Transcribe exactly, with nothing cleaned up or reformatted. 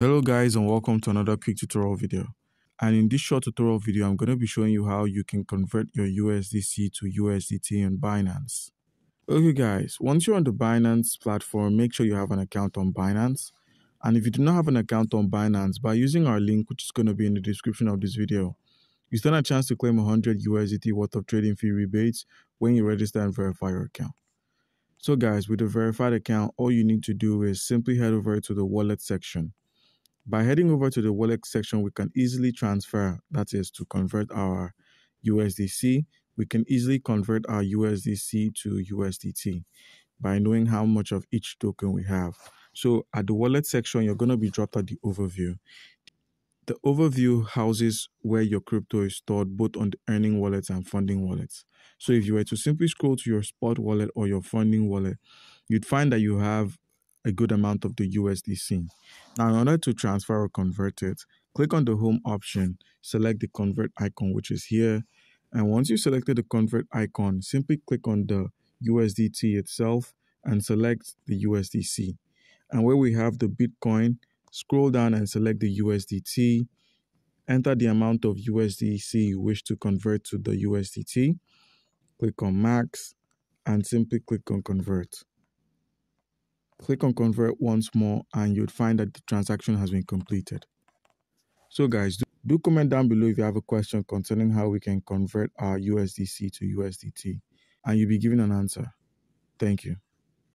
Hello guys, and welcome to another quick tutorial video. And in this short tutorial video, I'm going to be showing you how you can convert your U S D C to U S D T on Binance. Okay guys, once you're on the Binance platform, make sure you have an account on Binance. And if you do not have an account on Binance, by using our link, which is going to be in the description of this video, you stand a chance to claim one hundred U S D T worth of trading fee rebates when you register and verify your account. So guys, with a verified account, all you need to do is simply head over to the wallet section. By heading over to the wallet section, we can easily transfer, that is to convert our U S D C, we can easily convert our U S D C to U S D T by knowing how much of each token we have. So at the wallet section, you're going to be dropped at the overview. The overview houses where your crypto is stored, both on the earning wallets and funding wallets. So if you were to simply scroll to your spot wallet or your funding wallet, you'd find that you have a good amount of the U S D C. Now, in order to transfer or convert it, click on the home option, select the convert icon, which is here. And once you've selected the convert icon, simply click on the U S D T itself and select the U S D C. And where we have the Bitcoin, scroll down and select the U S D T. Enter the amount of U S D C you wish to convert to the U S D T. Click on max and simply click on convert. Click on convert once more and you'd find that the transaction has been completed. So guys, do, do comment down below if you have a question concerning how we can convert our U S D C to U S D T, and you'll be given an answer. Thank you.